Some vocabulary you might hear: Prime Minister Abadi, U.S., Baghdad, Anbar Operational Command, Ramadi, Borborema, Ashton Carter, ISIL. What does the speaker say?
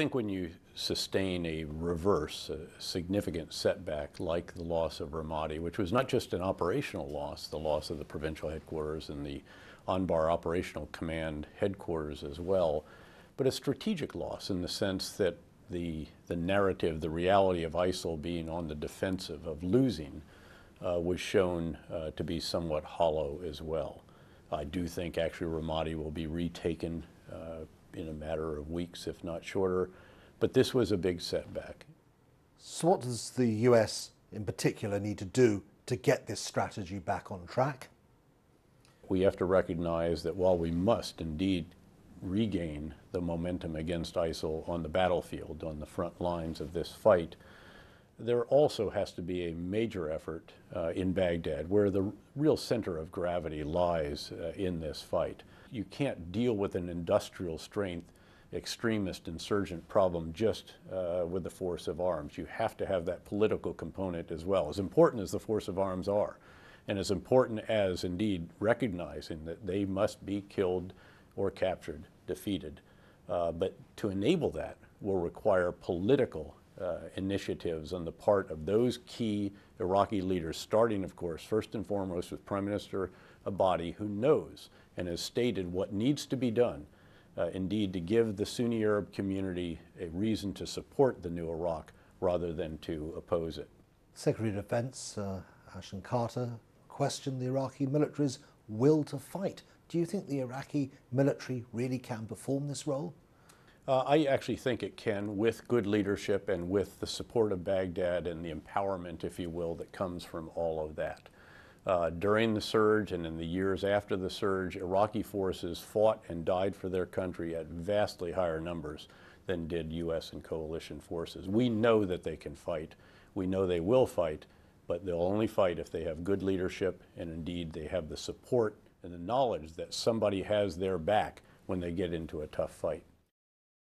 think when you sustain a reverse, a significant setback like the loss of Ramadi, which was not just an operational loss, the loss of the provincial headquarters and the Anbar Operational Command headquarters as well, but a strategic loss in the sense that the narrative, the reality of ISIL being on the defensive, of losing, was shown to be somewhat hollow as well. I do think actually Ramadi will be retaken in a matter of weeks, if not shorter, but this was a big setback. So what does the US in particular need to do to get this strategy back on track? We have to recognize that while we must indeed regain the momentum against ISIL on the battlefield, on the front lines of this fight, there also has to be a major effort in Baghdad, where the real center of gravity lies in this fight. You can't deal with an industrial strength extremist insurgent problem just with the force of arms. You have to have that political component as well. As important as the force of arms are, and as important as indeed recognizing that they must be killed or captured, defeated, but to enable that will require political initiatives on the part of those key Iraqi leaders, starting, of course, first and foremost with Prime Minister Abadi, who knows and has stated what needs to be done, indeed, to give the Sunni Arab community a reason to support the new Iraq rather than to oppose it. Secretary of Defense Ashton Carter questioned the Iraqi military's will to fight. Do you think the Iraqi military really can perform this role? I actually think it can, with good leadership and with the support of Baghdad and the empowerment, if you will, that comes from all of that. During the surge and in the years after the surge, Iraqi forces fought and died for their country at vastly higher numbers than did U.S. and coalition forces. We know that they can fight. We know they will fight, but they'll only fight if they have good leadership and indeed they have the support and the knowledge that somebody has their back when they get into a tough fight.